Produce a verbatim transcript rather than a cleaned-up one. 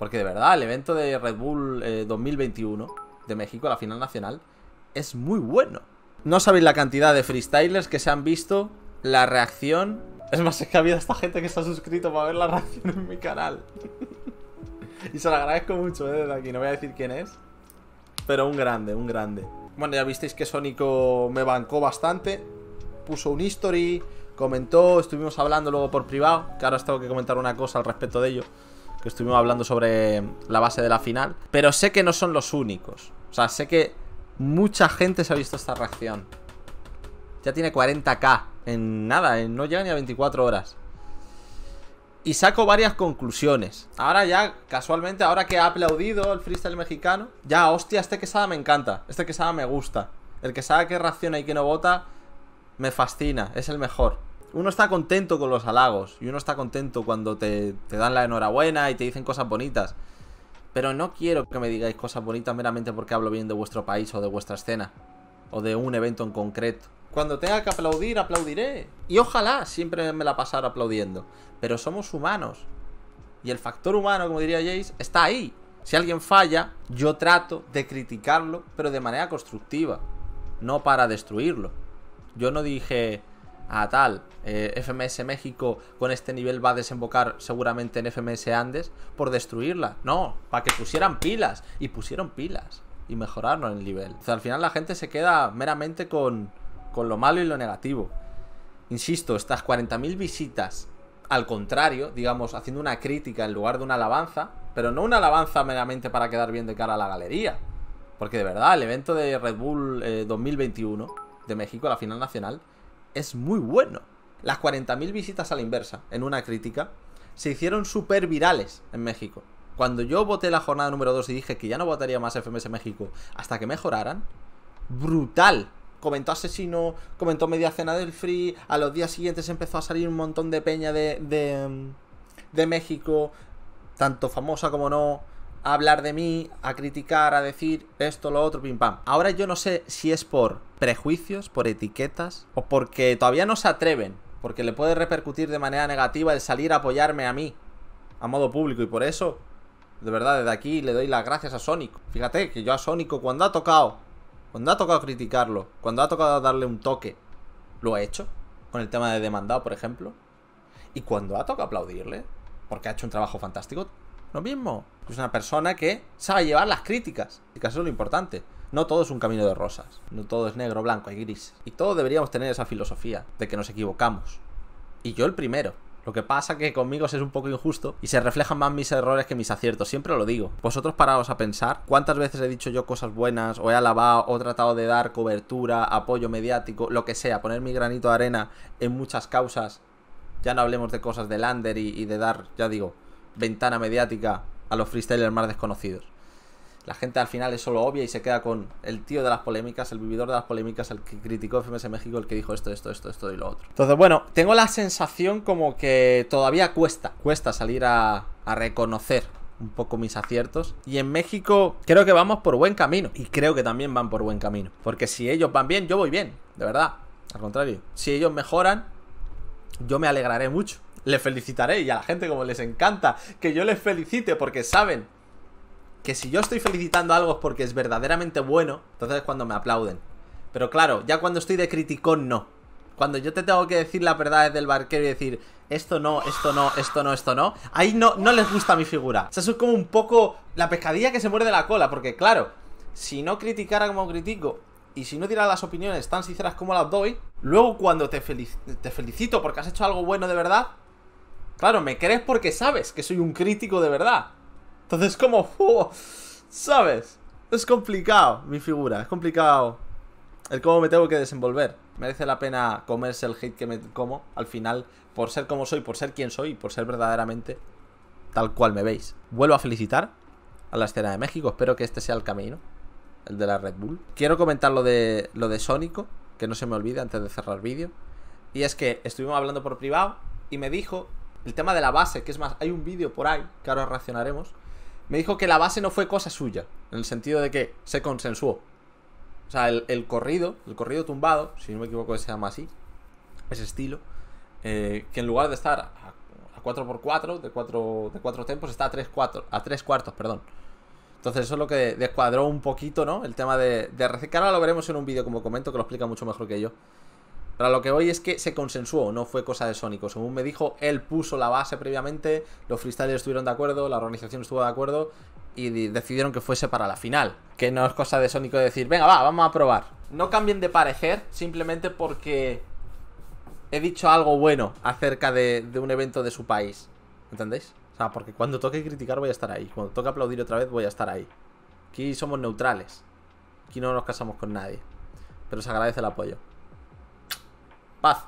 Porque de verdad, el evento de Red Bull eh, dos mil veintiuno de México, la final nacional, es muy bueno. No sabéis la cantidad de freestylers que se han visto, la reacción... Es más, es que ha habido esta gente que se ha suscrito para ver la reacción en mi canal. Y se la agradezco mucho, ¿eh? Desde aquí. No voy a decir quién es, pero un grande, un grande. Bueno, ya visteis que Sónico me bancó bastante. Puso un history, comentó, estuvimos hablando luego por privado, que ahora os tengo que comentar una cosa al respecto de ello, que estuvimos hablando sobre la base de la final. Pero sé que no son los únicos. O sea, sé que mucha gente se ha visto esta reacción. Ya tiene cuarenta K en nada, en no llega ni a veinticuatro horas. Y saco varias conclusiones. Ahora ya, casualmente, ahora que ha aplaudido el freestyle mexicano, ya, hostia, este Quesada me encanta, este Quesada me gusta, el Quesada que reacciona y que no vota me fascina, es el mejor. Uno está contento con los halagos y uno está contento cuando te, te dan la enhorabuena y te dicen cosas bonitas. Pero no quiero que me digáis cosas bonitas meramente porque hablo bien de vuestro país o de vuestra escena o de un evento en concreto. Cuando tenga que aplaudir, aplaudiré. Y ojalá siempre me la pasara aplaudiendo. Pero somos humanos. Y el factor humano, como diría Jace, está ahí. Si alguien falla, yo trato de criticarlo, pero de manera constructiva, no para destruirlo. Yo no dije, ah, tal, eh, F M S México con este nivel va a desembocar seguramente en F M S Andes por destruirla. No, para que pusieran pilas. Y pusieron pilas. Y mejoraron el nivel. O sea, al final la gente se queda meramente con... con lo malo y lo negativo. Insisto, estas cuarenta mil visitas, al contrario, digamos, haciendo una crítica en lugar de una alabanza, pero no una alabanza meramente para quedar bien de cara a la galería, porque de verdad el evento de Red Bull eh, dos mil veintiuno de México, la final nacional, es muy bueno. Las cuarenta mil visitas a la inversa, en una crítica, se hicieron súper virales en México. Cuando yo voté la jornada número dos y dije que ya no votaría más F M S México hasta que mejoraran, brutal. Comentó Asesino, comentó Mediacena del Free. A los días siguientes empezó a salir un montón de peña de, de, de México, tanto famosa como no, a hablar de mí, a criticar, a decir esto, lo otro, pim pam. Ahora yo no sé si es por prejuicios, por etiquetas, o porque todavía no se atreven, porque le puede repercutir de manera negativa el salir a apoyarme a mí, a modo público. Y por eso, de verdad, desde aquí le doy las gracias a Sónico. Fíjate que yo a Sónico, cuando ha tocado... cuando ha tocado criticarlo, cuando ha tocado darle un toque, lo ha hecho, con el tema de demandado, por ejemplo. Y cuando ha tocado aplaudirle, porque ha hecho un trabajo fantástico, lo mismo. Es una persona que sabe llevar las críticas, y que eso es lo importante. No todo es un camino de rosas, no todo es negro, blanco, hay gris. Y todos deberíamos tener esa filosofía de que nos equivocamos. Y yo el primero. Lo que pasa que conmigo es un poco injusto y se reflejan más mis errores que mis aciertos, siempre lo digo. Vosotros paraos a pensar cuántas veces he dicho yo cosas buenas, o he alabado, o he tratado de dar cobertura, apoyo mediático, lo que sea, poner mi granito de arena en muchas causas. Ya no hablemos de cosas de Lander y, y de dar, ya digo, ventana mediática a los freestylers más desconocidos. La gente al final es solo obvia y se queda con el tío de las polémicas, el vividor de las polémicas, el que criticó F M S México, el que dijo esto, esto, esto, esto y lo otro. Entonces, bueno, tengo la sensación como que todavía cuesta, cuesta salir a, a reconocer un poco mis aciertos. Y en México creo que vamos por buen camino. Y creo que también van por buen camino. Porque si ellos van bien, yo voy bien, de verdad. Al contrario, si ellos mejoran, yo me alegraré mucho. Les felicitaré, y a la gente como les encanta que yo les felicite, porque saben que si yo estoy felicitando algo es porque es verdaderamente bueno. Entonces es cuando me aplauden. Pero claro, ya cuando estoy de criticón, no. Cuando yo te tengo que decir las verdades del barquero y decir esto no, esto no, esto no, esto no, ahí no, no les gusta mi figura. O sea, eso es como un poco la pescadilla que se muerde la cola. Porque claro, si no criticara como critico, y si no diera las opiniones tan sinceras como las doy, luego cuando te, felici- te felicito porque has hecho algo bueno de verdad, claro, me crees porque sabes que soy un crítico de verdad. Entonces como, uh, ¿sabes? Es complicado mi figura, es complicado el cómo me tengo que desenvolver. Merece la pena comerse el hate que me como al final por ser como soy, por ser quien soy, por ser verdaderamente tal cual me veis. Vuelvo a felicitar a la escena de México, espero que este sea el camino, el de la Red Bull. Quiero comentar lo de, lo de Sónico, que no se me olvide antes de cerrar vídeo. Y es que estuvimos hablando por privado y me dijo el tema de la base, que es más, hay un vídeo por ahí que ahora reaccionaremos. Me dijo que la base no fue cosa suya, en el sentido de que se consensuó. O sea, el, el corrido, el corrido tumbado, si no me equivoco se llama así, ese estilo, eh, que en lugar de estar a, a cuatro por cuatro de cuatro, de cuatro tempos, está a tres cuartos, perdón. Entonces eso es lo que descuadró un poquito, ¿no? El tema de, de R C, que ahora lo veremos en un vídeo, como comento, que lo explica mucho mejor que yo. Pero a lo que voy es que se consensuó, no fue cosa de Sónico. Según me dijo, él puso la base previamente, los freestylers estuvieron de acuerdo, la organización estuvo de acuerdo y decidieron que fuese para la final. Que no es cosa de Sónico decir, venga, va, vamos a probar. No cambien de parecer simplemente porque he dicho algo bueno acerca de, de un evento de su país. ¿Entendéis? O sea, porque cuando toque criticar voy a estar ahí, cuando toque aplaudir otra vez voy a estar ahí. Aquí somos neutrales, aquí no nos casamos con nadie. Pero se agradece el apoyo. Paz.